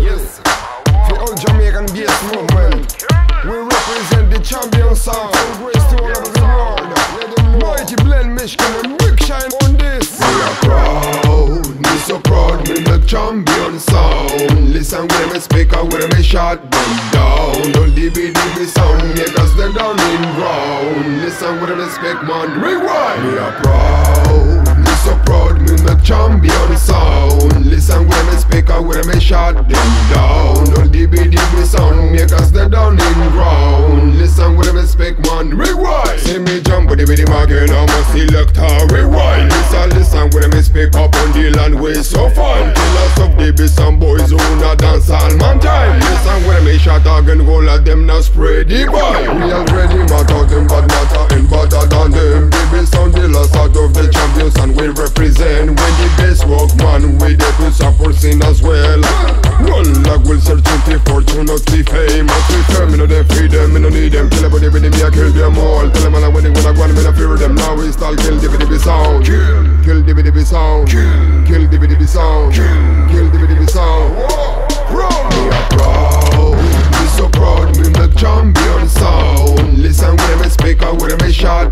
Yes, the old Jamaican bass movement. We represent the champion sound and grace to all over the world. Mighty Blend Mishkin and Big Shine on this. We are proud, me so proud, me the champion sound. Listen when me speak and when me shut them down. Don't leave it in the sound, make us the down in ground. Listen when me speak, man, rewind. We are proud, me so proud, me the champion sound. Listen when me speak and when me shut them down. Don't leave it in the sound, make us the down in ground. Listen when me speak, man, rewind. See me jump with the market, I must select her, rewind. Listen when me speak up on the land, we so fun. Killers of the beast and boys who not dance all man time. Listen when me shot again, all of them now spray the boy. We already matter them, but matter and better than them. The beast sound the last out of the champions and we represent. When the best work, man, we there to support sin as well. One lag will search the fortune of the fame. Me no them feed them, me no need them. Kill everybody with them, yeah, kill them all. Tell them all when they wanna go and me no fear them. Now we start kill the sound. Kill the sound. Kill the sound. Kill the sound. We are proud, we so proud, we the champion sound. Listen when me speak, I when me shout.